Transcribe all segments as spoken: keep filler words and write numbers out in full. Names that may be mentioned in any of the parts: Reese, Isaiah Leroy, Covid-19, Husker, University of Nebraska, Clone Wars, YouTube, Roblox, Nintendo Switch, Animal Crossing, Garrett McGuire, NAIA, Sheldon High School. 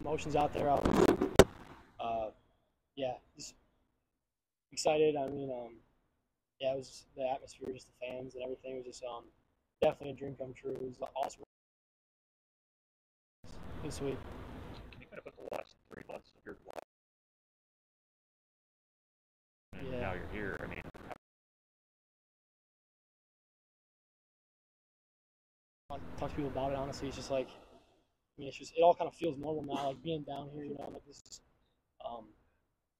emotions out there. Uh, yeah, just excited. I mean, um, yeah, it was the atmosphere, just the fans and everything. It was just um, definitely a dream come true. It was awesome. It was sweet. Can you kind of put the last three months of your life? And yeah. Now you're here. I mean, I talk to people about it. Honestly, it's just like, I mean, it's just it all kind of feels normal now. Like being down here, you know, like this is um,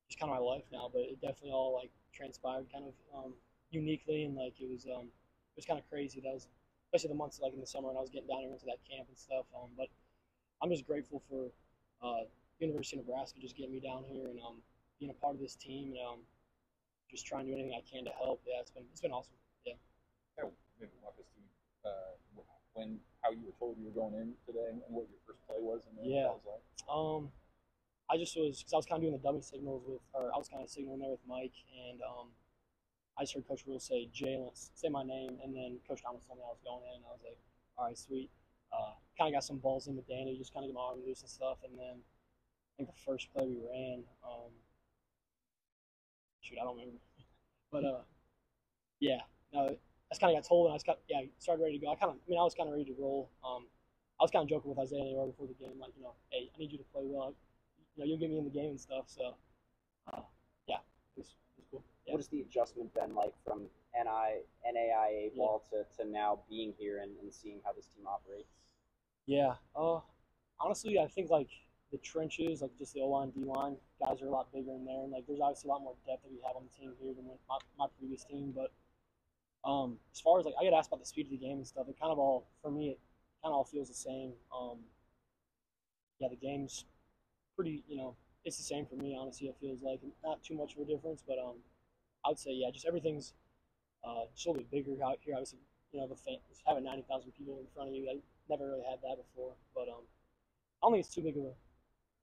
just kind of my life now. But it definitely all like transpired kind of um, uniquely, and like it was um, it was kind of crazy. That was especially the months like in the summer when I was getting down here into that camp and stuff. Um, but I'm just grateful for uh, University of Nebraska just getting me down here and um, being a part of this team and um, just trying to do anything I can to help. Yeah, it's been it's been awesome. Yeah. Yeah, maybe walk us through uh, when how you were told you were going in today and what your first play was and then yeah. what that was like. Um, I just was because I was kind of doing the dummy signals with, or I was kind of signaling there with Mike, and um, I just heard Coach Rule say Jalen, say my name, and then Coach Thomas told me I was going in, and I was like, all right, sweet. Uh, kind of got some balls in with Danny, just kind of get my arm loose and stuff, and then I think the first play we ran, um, shoot, I don't remember, but uh, yeah, no, I just kind of got told, and I just got, yeah, started ready to go. I kind of, I mean, I was kind of ready to roll. Um, I was kind of joking with Isaiah Leroy before the game, like, you know, hey, I need you to play well. You know, you'll get me in the game and stuff. So, uh, yeah, it was, it was cool. Yeah. What has the adjustment been like from N I, N A I A ball yeah. to, to now being here and, and seeing how this team operates? Yeah, uh, honestly, I think like the trenches, like just the O-line, D-line, guys are a lot bigger in there, and like there's obviously a lot more depth that we have on the team here than with my, my previous team. But um, as far as like I get asked about the speed of the game and stuff, it kind of all for me, it kind of all feels the same. Um, yeah, the game's pretty, you know, it's the same for me. Honestly, it feels like not too much of a difference, but um, I would say yeah, just everything's uh, just a little bit bigger out here. Obviously, you know, the fans, having ninety thousand people in front of you, I never really had that before. But um, I don't think it's too big of a,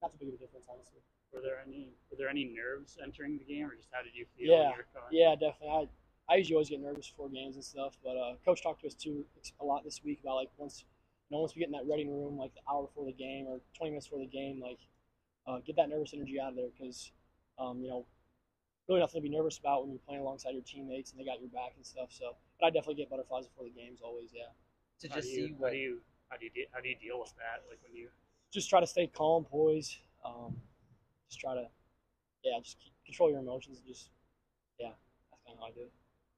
not too big of a difference, honestly. Were there any were there any nerves entering the game, or just how did you feel? Yeah, when you were yeah, definitely. I I usually always get nervous before games and stuff, but uh, Coach talked to us too a lot this week about like once, you know, once we get in that ready room, like the hour before the game or twenty minutes before the game, like. Uh, get that nervous energy out of there because, um, you know, really nothing to be nervous about when you're playing alongside your teammates and they got your back and stuff. So, but I definitely get butterflies before the games always. Yeah. To just see what do you how do you de how do you deal with that? Like when you just try to stay calm, poised. Um, just try to yeah, just keep, control your emotions. And just yeah, that's kind of how I do it.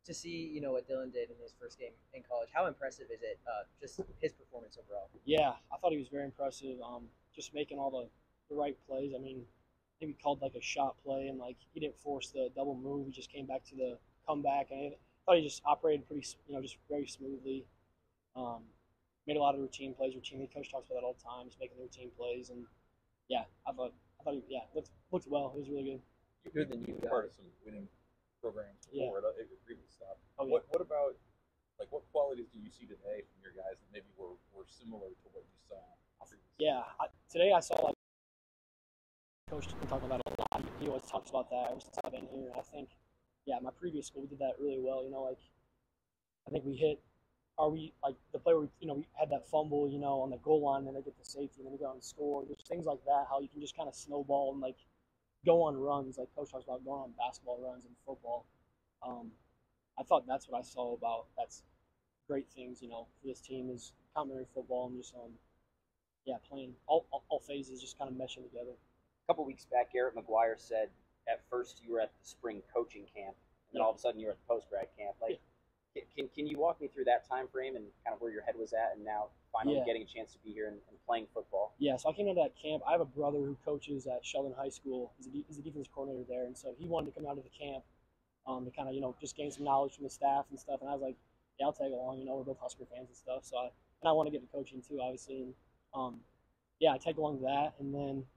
To see you know what Dylan did in his first game in college, how impressive is it? Uh, just his performance overall. Yeah, I thought he was very impressive. Um, just making all the the right plays. I mean, I think we called like a shot play, and like he didn't force the double move. He just came back to the comeback, and I thought he just operated pretty, you know, just very smoothly. Um, made a lot of routine plays. Routinely, Coach talks about that all the time. Just making the routine plays, and yeah, I thought, I thought, he, yeah, looked looked well. It was really good. You're good than you part of some winning programs before yeah. it, it really stopped. Oh, yeah. What what about like what qualities do you see today from your guys that maybe were were similar to what you saw? Yeah, I, today I saw like. Coach has been talking about it a lot. He always talks about that ever since I've been here. I think, yeah, my previous school did that really well. You know, like I think we hit, are we like the play where we, you know, we had that fumble, you know, on the goal line, and then they get the safety, and then we go out and score. There's things like that. How you can just kind of snowball and like go on runs, like Coach talks about going on basketball runs and football. Um, I thought that's what I saw about. That's great things, you know, for this team is complimentary football and just um, yeah, playing all, all all phases, just kind of meshing together. A couple weeks back, Garrett McGuire said at first you were at the spring coaching camp, and then all of a sudden you were at the post-grad camp. Like, yeah. can, can you walk me through that time frame and kind of where your head was at and now finally yeah. getting a chance to be here and, and playing football? Yeah, so I came into that camp. I have a brother who coaches at Sheldon High School. He's a, he's a defensive coordinator there, and so he wanted to come out to the camp um, to kind of, you know, just gain some knowledge from the staff and stuff. And I was like, yeah, I'll tag along. You know, we're both Husker fans and stuff. So I, and I want to get to coaching too, obviously. And, um, yeah, I tag along to that, and then –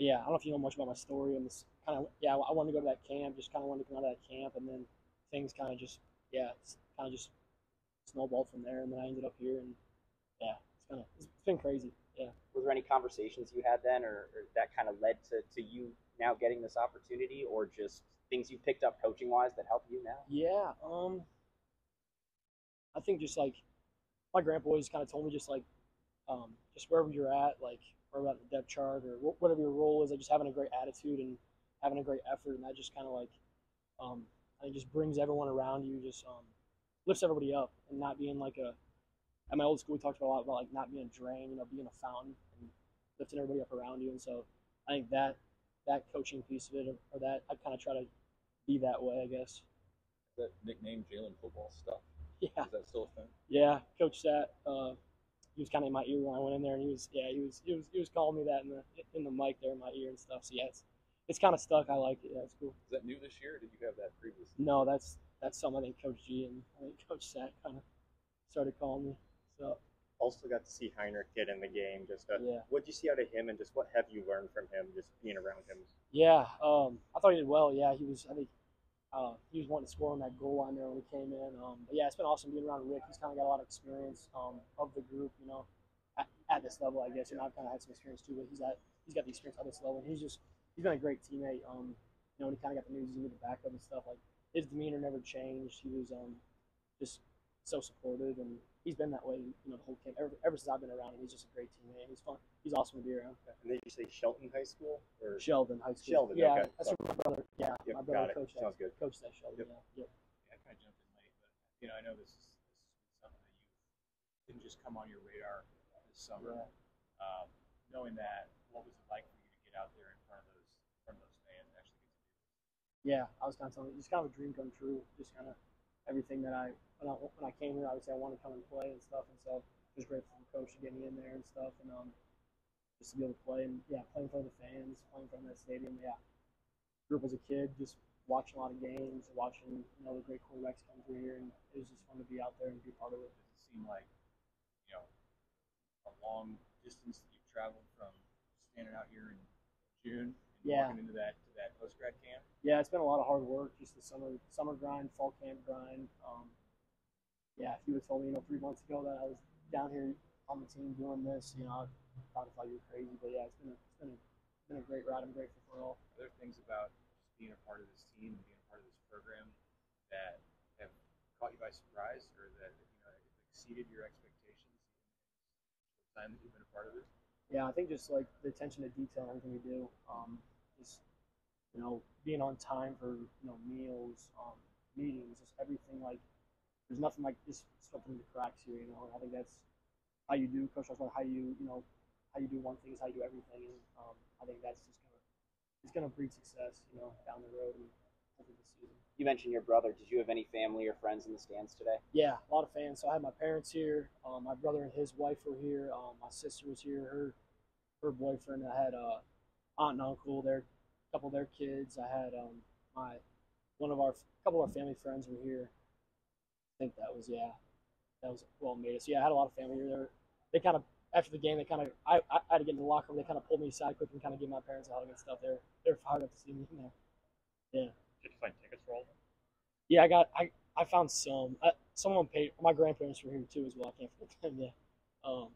yeah, I don't know if you know much about my story. I'm just kind of, yeah, I wanted to go to that camp, just kind of wanted to come out of that camp, and then things kind of just, yeah, kind of just snowballed from there, and then I ended up here, and yeah, it's kind of, it's been crazy, yeah. Were there any conversations you had then, or, or that kind of led to, to you now getting this opportunity, or just things you picked up coaching-wise that help you now? Yeah, um, I think just like, my grandpa always kind of told me just like, um, just wherever you're at, like wherever at the depth chart or wh whatever your role is, like just having a great attitude and having a great effort, and that just kind of like um, I think just brings everyone around you, just um, lifts everybody up, and not being like a at my old school we talked about a lot about like not being a drain, you know, being a fountain and lifting everybody up around you. And so I think that that coaching piece of it, or that I kind of try to be that way, I guess. That nickname Jalen Football Stuff. Yeah. Is that still a thing? Yeah, Coach Sat, uh, he was kind of in my ear when I went in there, and he was, yeah, he was, he was, he was calling me that in the in the mic there in my ear and stuff. So yeah, it's it's kind of stuck. I like it. Yeah, it's cool. Is that new this year? Or did you have that previously? No, that's that's something I think Coach G and I think Coach Sat kind of started calling me. So also got to see Heinrich get in the game. Just uh, yeah. What did you see out of him, and just what have you learned from him, just being around him? Yeah, um, I thought he did well. Yeah, he was. I think. Uh, he was wanting to score on that goal line there when we came in. Um, but yeah, it's been awesome being around Rick. He's kind of got a lot of experience um, of the group, you know, at, at this level, I guess. And I've kind of had some experience too, but he's at he's got the experience at this level. And he's just he's been a great teammate. Um, you know, when he kind of got the news, he needed to back up and stuff. Like his demeanor never changed. He was um, just so supportive, and he's been that way, you know, the whole camp. Ever, ever since I've been around him, he's just a great teammate. He's fun. He's awesome to be around. Okay. And did you say Sheldon High School? Or? Sheldon High School. Sheldon, yeah, okay. That's my brother. Yeah, yep, my brother coached that. Sounds good. Coached that Sheldon, yep. Yeah. Yep. Yeah, I kind of jumped in late, but, you know, I know this is, this is something that you didn't just come on your radar this summer. Yeah. Um, knowing that, what was it like for you to get out there in front of those, in front of those fans and actually get to do this? Yeah, I was kind of telling you, it's kind of a dream come true, just kind of everything that I, When I, when I came here, obviously I wanted to come and play and stuff, and so it was great for the coach to get me in there and stuff, and um, just to be able to play and yeah, playing for the fans, playing from that stadium. Yeah, group as a kid, just watching a lot of games, watching you know the great quarterbacks come through here, and it was just fun to be out there and be part of it. Does it seem like you know a long distance that you've traveled from standing out here in June? Yeah. Walking into that to that post grad camp. Yeah, it's been a lot of hard work. Just the summer summer grind, fall camp grind. Um, yeah, if you would have told me, you know, three months ago that I was down here on the team doing this, you know, I probably thought you were crazy. But yeah, it's been a it's been a, it's been a great ride. I'm grateful for it all. Are there things about just being a part of this team and being a part of this program that have caught you by surprise, or that you know exceeded your expectations in the time that you've been a part of it? Yeah, I think just like the attention to detail and everything we do, um, just you know being on time for you know meals, um, meetings, just everything. Like there's nothing like just something that cracks here, you know. And I think that's how you do, Coach. Talks about how you you know how you do one thing is how you do everything. And, um, I think that's just gonna it's gonna breed success, you know, down the road and over the season. You mentioned your brother. Did you have any family or friends in the stands today? Yeah, a lot of fans. So I had my parents here. Um, my brother and his wife were here. Um, my sister was here. Her her boyfriend. I had uh, aunt and uncle. Their a couple of their kids. I had um, my one of our couple of our family friends were here. I think that was yeah, that was well made. So yeah, I had a lot of family here. They, were, they kind of after the game. They kind of I, I had to get in the locker room. They kind of pulled me aside quick and kind of gave my parents a hug and stuff. They're they're fired up to see me in there. Yeah. Did you find tickets for all of them? Yeah, I got I I found some. I, someone paid. My grandparents were here too as well. I can't forget them. Yeah, um,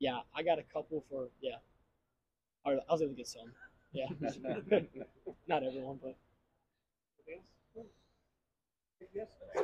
yeah, I got a couple for yeah. I was able to get some. Yeah, not everyone, but. Yes. Yes.